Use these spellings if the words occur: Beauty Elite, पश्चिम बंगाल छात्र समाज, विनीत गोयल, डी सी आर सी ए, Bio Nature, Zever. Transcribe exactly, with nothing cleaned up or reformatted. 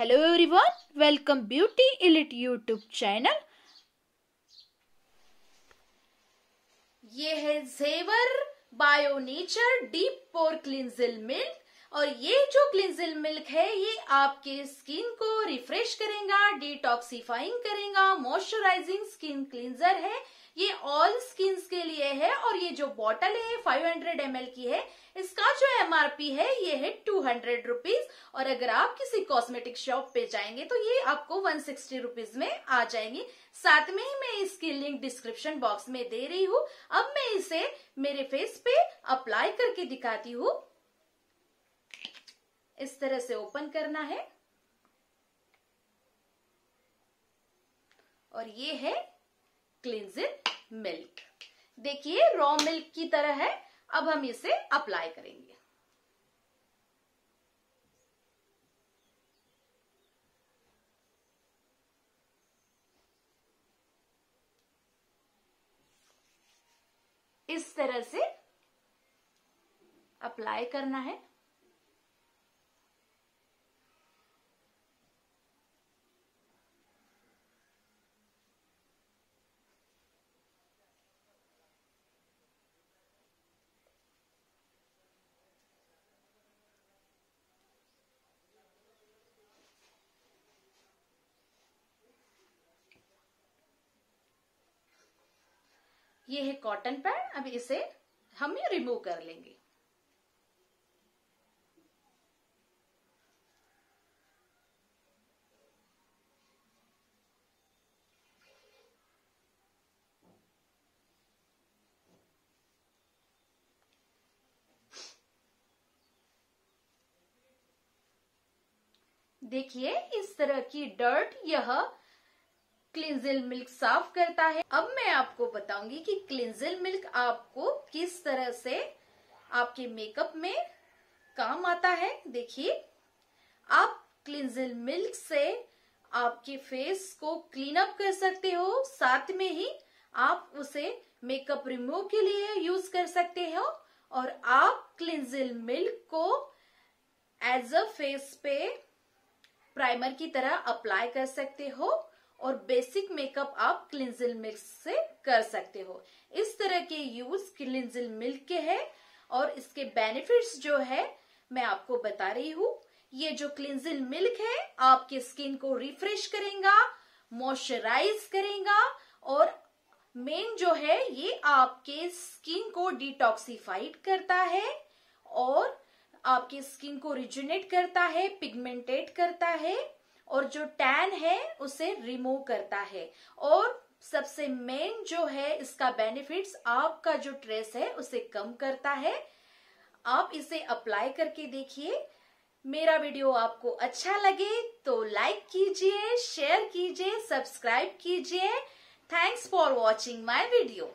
Hello everyone, welcome beauty elite YouTube channel. ये है ज़ेवर bio nature deep pore cleansing milk और ये जो क्लिंजिल मिल्क है ये आपके स्किन को रिफ्रेश करेगा, डिटॉक्सिफाइंग करेगा, मॉइस्चराइजिंग स्किन क्लिंजर है। ये ऑल स्किन्स के लिए है और ये जो बॉटल है पाँच सौ एम एल की है। इसका जो एमआरपी है ये है दो सौ रुपीज और अगर आप किसी कॉस्मेटिक शॉप पे जाएंगे तो ये आपको एक सौ साठ रुपीज में आ जाएंगी। साथ में ही मैं इसकी लिंक डिस्क्रिप्शन बॉक्स में दे रही हूँ। अब मैं इसे मेरे फेस पे अप्लाई करके दिखाती हूँ। इस तरह से ओपन करना है और ये है क्लिंजिंग मिल्क। देखिए रॉ मिल्क की तरह है। अब हम इसे अप्लाई करेंगे। इस तरह से अप्लाई करना है। ये है कॉटन पैड। अब इसे हम ये रिमूव कर लेंगे। देखिए इस तरह की डर्ट यह क्लिंजिल मिल्क साफ करता है। अब मैं आपको बताऊंगी कि क्लिंजिल मिल्क आपको किस तरह से आपके मेकअप में काम आता है। देखिए आप क्लिंजिल मिल्क से आपके फेस को क्लीन अप कर सकते हो, साथ में ही आप उसे मेकअप रिमूव के लिए यूज कर सकते हो और आप क्लिंजिल मिल्क को एज अ फेस पे प्राइमर की तरह अप्लाई कर सकते हो और बेसिक मेकअप आप क्लिंजिल मिल्क से कर सकते हो। इस तरह के यूज क्लिंजिल मिल्क के हैं और इसके बेनिफिट्स जो है मैं आपको बता रही हूँ। ये जो क्लिंजिल मिल्क है आपके स्किन को रिफ्रेश करेगा, मॉइस्चराइज करेगा और मेन जो है ये आपके स्किन को डिटॉक्सिफाइड करता है और आपके स्किन को रिजुनेट करता है, पिगमेंटेट करता है और जो टैन है उसे रिमूव करता है। और सबसे मेन जो है इसका बेनिफिट्स आपका जो ट्रेस है उसे कम करता है। आप इसे अप्लाई करके देखिए। मेरा वीडियो आपको अच्छा लगे तो लाइक कीजिए, शेयर कीजिए, सब्सक्राइब कीजिए। Thanks for watching my video.